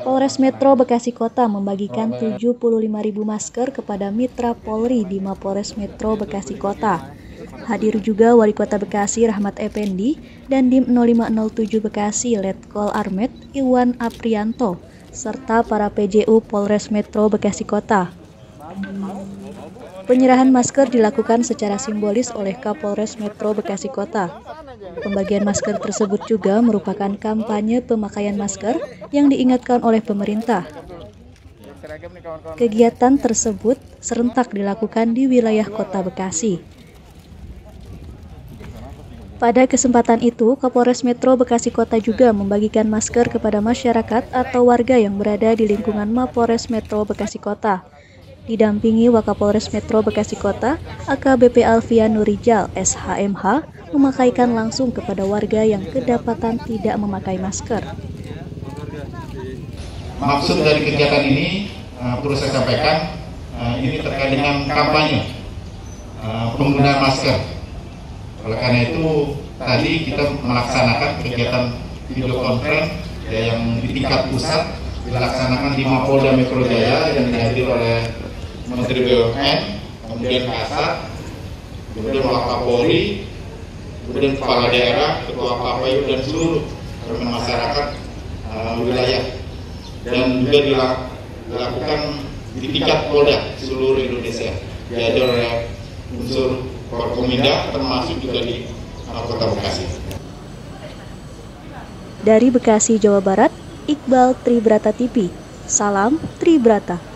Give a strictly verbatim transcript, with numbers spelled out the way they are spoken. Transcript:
Polres Metro Bekasi Kota membagikan tujuh puluh lima ribu masker kepada mitra Polri di Mapolres Metro Bekasi Kota. Hadir juga Wali Kota Bekasi Rahmat Effendi, Dandim nol lima nol tujuh Bekasi Letkol Arm Iwan Aprianto, serta para P J U Polres Metro Bekasi Kota. Penyerahan masker dilakukan secara simbolis oleh Kapolres Metro Bekasi Kota. Pembagian masker tersebut juga merupakan kampanye pemakaian masker yang diingatkan oleh pemerintah. Kegiatan tersebut serentak dilakukan di wilayah Kota Bekasi. Pada kesempatan itu, Kapolres Metro Bekasi Kota juga membagikan masker kepada masyarakat atau warga yang berada di lingkungan Mapolres Metro Bekasi Kota. Didampingi Wakapolres Metro Bekasi Kota, A K B P Alfian Nurijal, S H M H, memakaikan langsung kepada warga yang kedapatan tidak memakai masker. Maksud dari kegiatan ini, uh, perlu saya sampaikan, uh, ini terkait dengan kampanye uh, penggunaan masker. Oleh karena itu, tadi kita melaksanakan kegiatan video conference ya, yang di tingkat pusat, dilaksanakan di Polda Metro Jaya yang dihadiri oleh Menteri B P N, kemudian Kasat, kemudian Wakapolri, kemudian kepala daerah, ketua K P U dan seluruh elemen masyarakat uh, wilayah, dan juga dilakukan di tingkat Polda seluruh Indonesia, dihadiri oleh unsur Korpominda termasuk juga di uh, Kota Bekasi. Dari Bekasi, Jawa Barat, Iqbal Tribrata T V. Salam Tribrata.